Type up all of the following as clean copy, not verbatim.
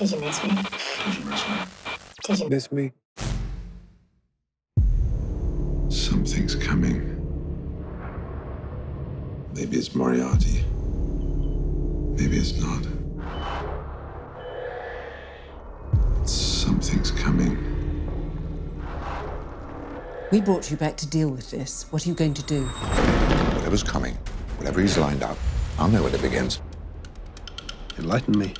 Did you miss me? Did you miss me? Something's coming. Maybe it's Moriarty. Maybe it's not. Something's coming. We brought you back to deal with this. What are you going to do? Whatever's coming, whatever he's lined up, I'll know when it begins. Enlighten me.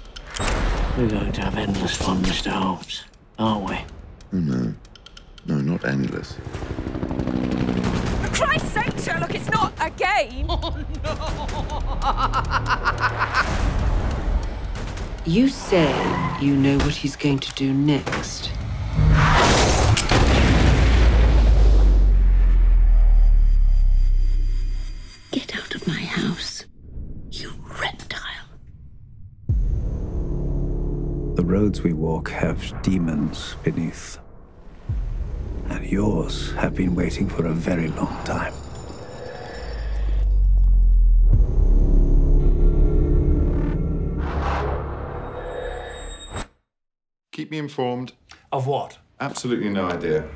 We're going to have endless fun, Mr. Holmes, aren't we? Oh, no. No, not endless. For Christ's sake, Sherlock, it's not a game! Oh, no! You say you know what he's going to do next. Get out of my house, you reptile. The roads we walk have demons beneath. And yours have been waiting for a very long time. Keep me informed. Of what? Absolutely no idea.